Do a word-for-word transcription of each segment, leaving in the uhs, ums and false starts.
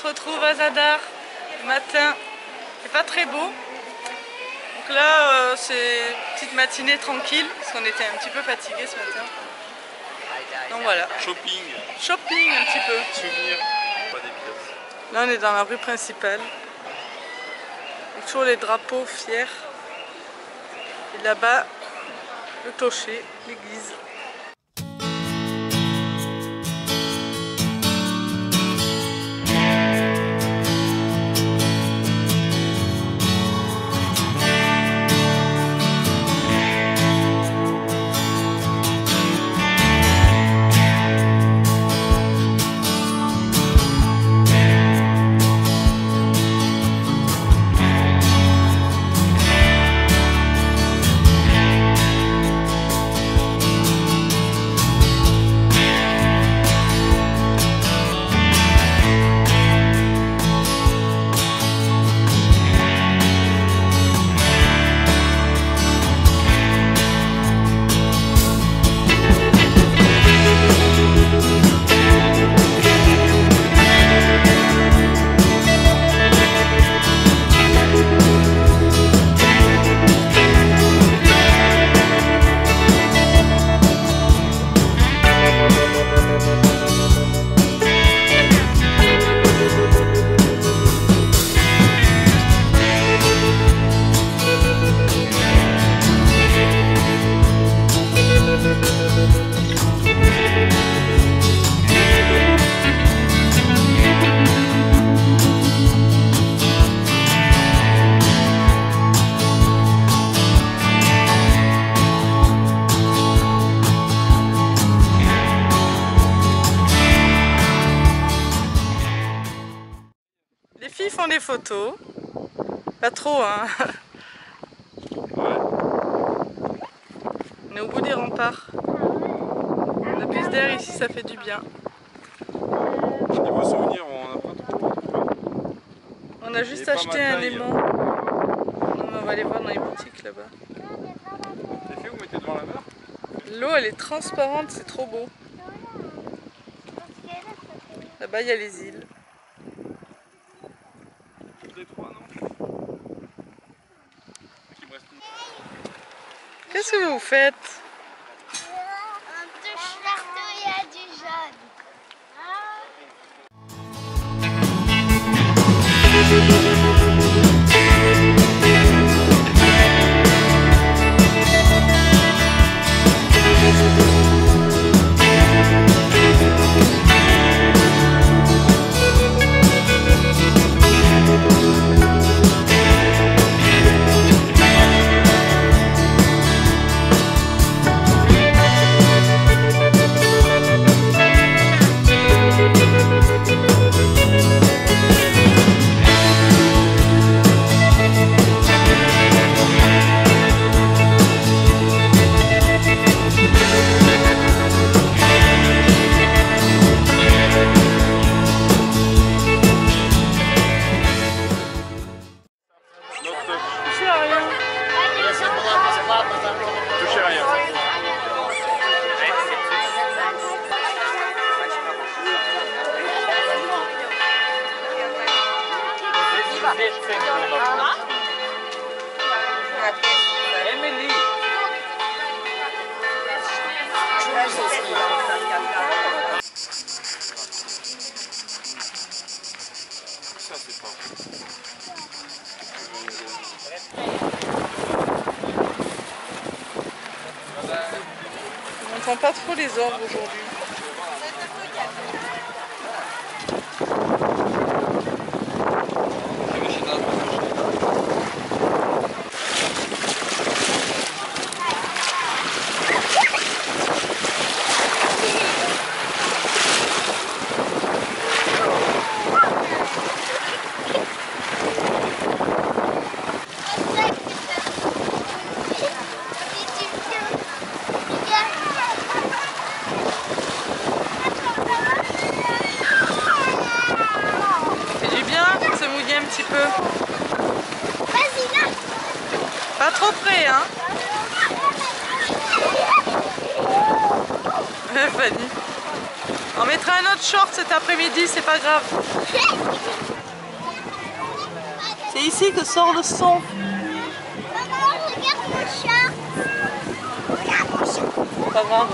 se retrouve à Zadar le matin. C'est pas très beau. Donc là, euh, c'est une petite matinée tranquille parce qu'on était un petit peu fatigués ce matin. Donc voilà. Shopping. Shopping un petit peu. Souvenir. Là, on est dans la rue principale. Donc, toujours les drapeaux fiers. Et là-bas, le clocher, l'église. Des photos, pas trop hein. On est au bout des remparts. La prise d'air ici, ça fait du bien. Des beaux souvenirs, on a pas trop. On a juste acheté un lémon. Non, mais on va aller voir dans les boutiques là-bas. Les filles, vous mettez devant la mer. L'eau, elle est transparente, c'est trop beau. Là-bas, il y a les îles. Qu'est-ce que vous faites? On touche partout, il y a du jaune. On n'entend pas trop les orbes aujourd'hui. Pas trop près, hein? Fanny. On mettra un autre short cet après-midi, c'est pas grave. C'est ici que sort le son. Maman, regarde mon short. Regarde mon short. C'est pas grave.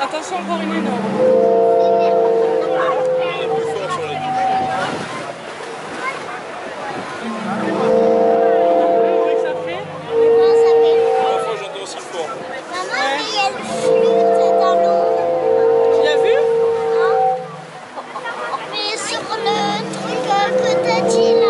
Attention, encore une énorme. Comment ça fait? Comment ça fait? J'entends aussi fort. Maman, mais il y a une flûte dans l'eau. Tu l'as vu? Non. Mais sur le truc que t'as dit là.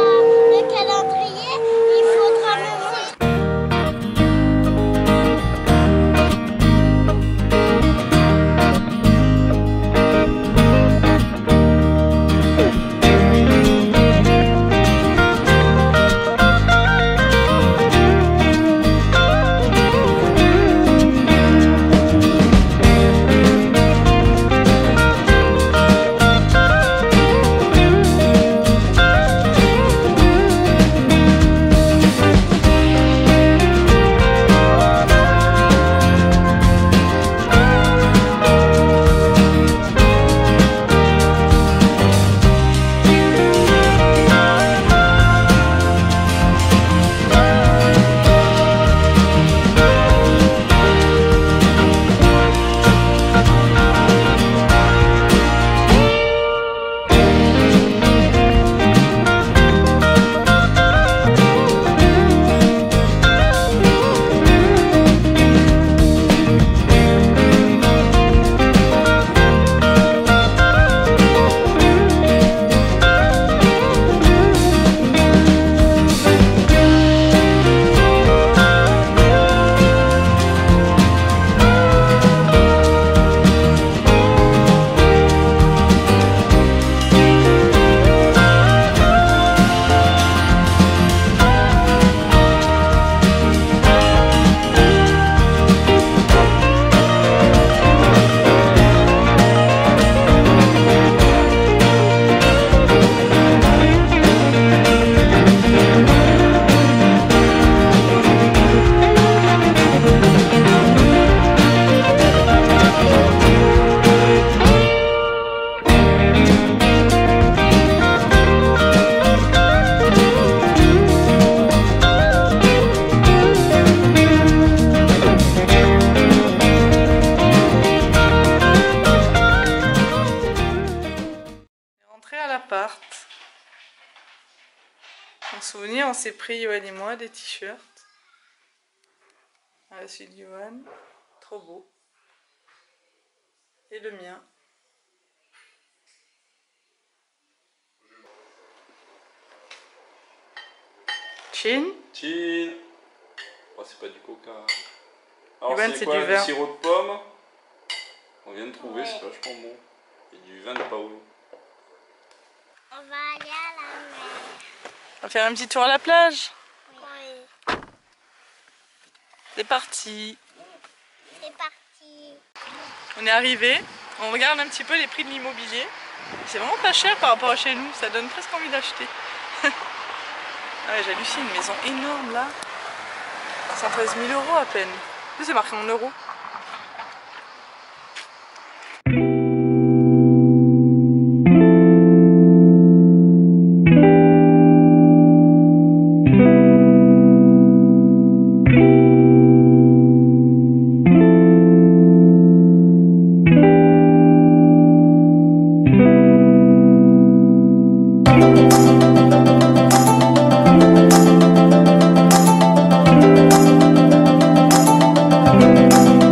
Souvenir, on s'est pris, Yohan et moi, des t-shirts à la suite de Yohan, trop beau, et le mien. Chin Chin oh, c'est pas du coca. Alors c'est quoi, du sirop de pomme? On vient de trouver, ouais. C'est vachement bon. Et du vin de Paolo. On va aller à la mer. On va faire un petit tour à la plage. Oui. C'est parti. C'est parti. On est arrivé. On regarde un petit peu les prix de l'immobilier. C'est vraiment pas cher par rapport à chez nous. Ça donne presque envie d'acheter. Ah ouais, j'hallucine. Une maison énorme là. cent treize mille euros à peine. C'est marqué en euros. Thank you.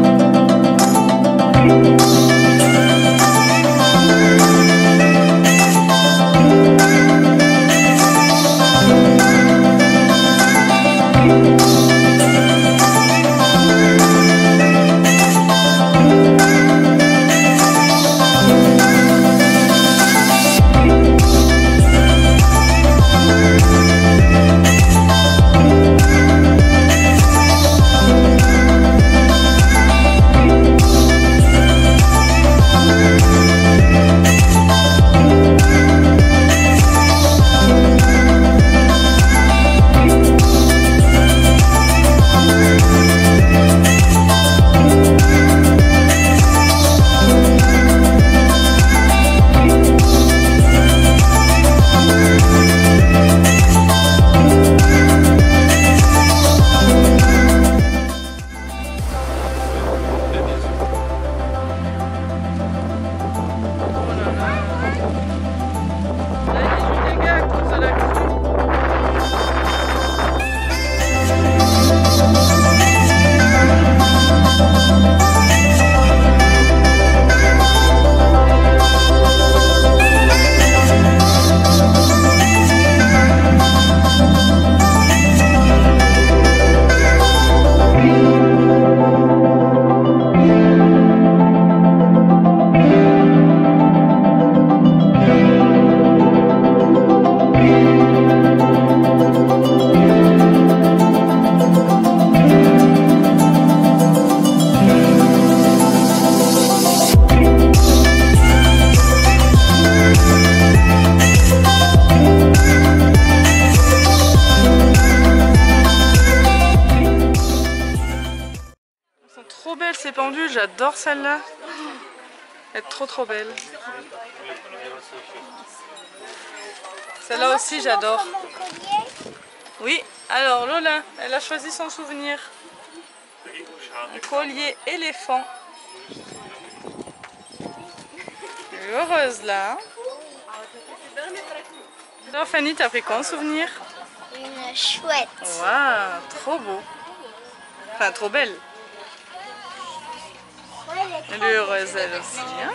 j'adore celle-là. Elle est trop trop belle. Celle-là aussi j'adore. Oui, alors Lola, elle a choisi son souvenir. Un collier éléphant. Heureuse là. Alors Fanny, t'as pris quoi en souvenir? Une chouette. Waouh, trop beau. Enfin, trop belle. Elle est heureuse elle aussi. Hein.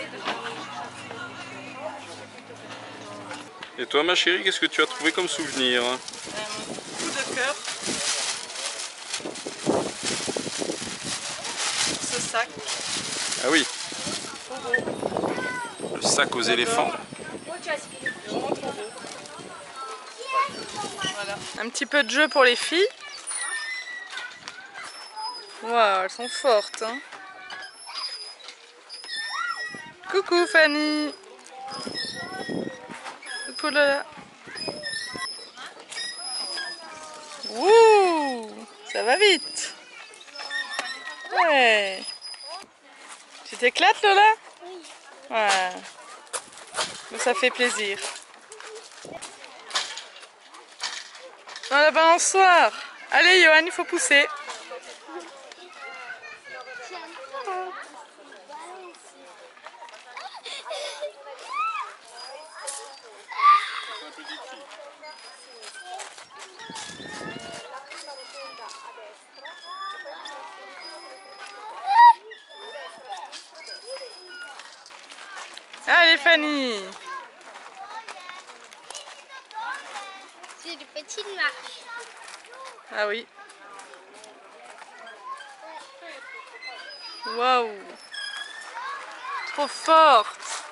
Et toi ma chérie, qu'est-ce que tu as trouvé comme souvenir? Un coup de cœur. Ce sac. Ah oui. Trop beau. Le sac aux éléphants. Voilà. Un petit peu de jeu pour les filles. Waouh, elles sont fortes. Hein. Coucou Fanny. Coucou Lola. Wouh, ça va vite. Ouais. Tu t'éclates Lola? Oui. Ouais. Donc, ça fait plaisir. Dans la balançoire. Allez Yohan, il faut pousser. Allez Fanny. C'est une petite marche. Ah oui. Waouh. Trop forte.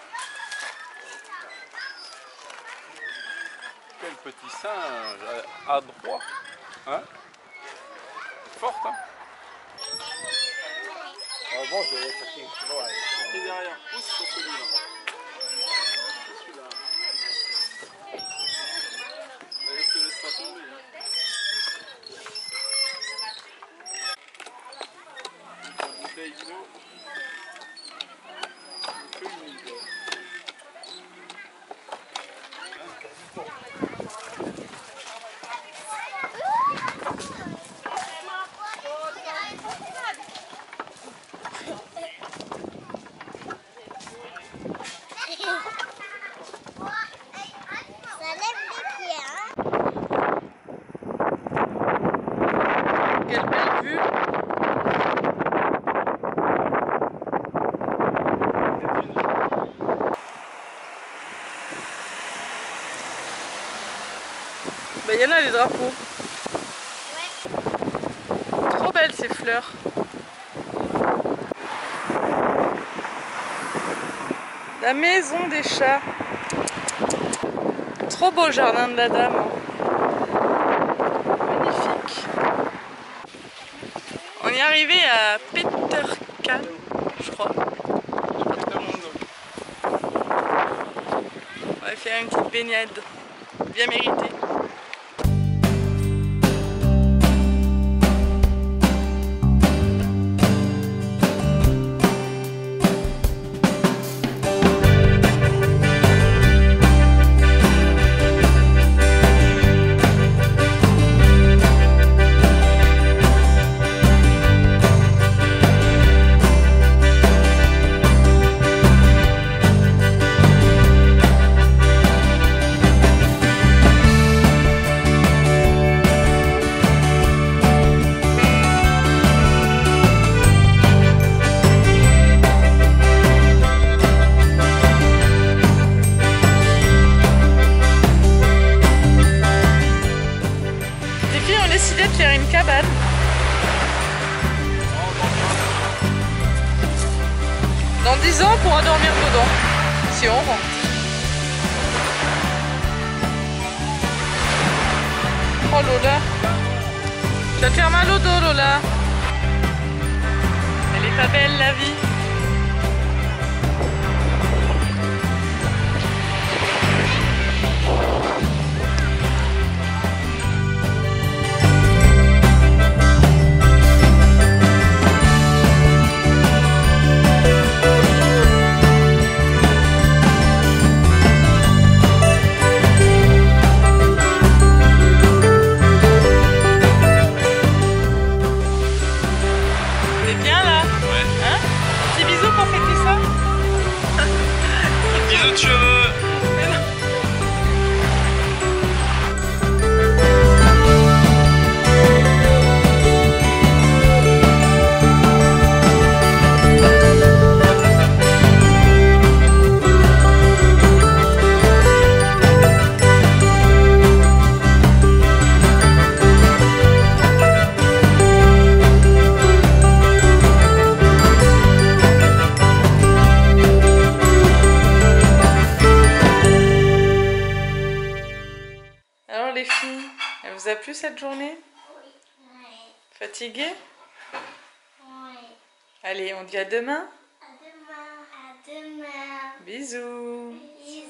Quel petit singe adroit. Hein? Forte hein? Ah bon, je vais aller chercher une petite loi. C'est derrière, pousse sur celui-là. Il y en a des drapeaux. Ouais. Trop belles ces fleurs. La maison des chats. Trop beau le jardin de la dame. Magnifique. On est arrivé à Petrčane, je crois. Je sais pas trop comment. On va faire une petite baignade. Bien méritée. Dans dix ans, on pourra dormir dedans, si on rentre. Oh Lola, tu vas te faire mal au dos Lola. Elle est pas belle la vie. Bisous, tu Vous a plu cette journée? Oui. Fatiguée? Oui. Allez, on dit à demain? À demain. À demain. Bisous. Bisous.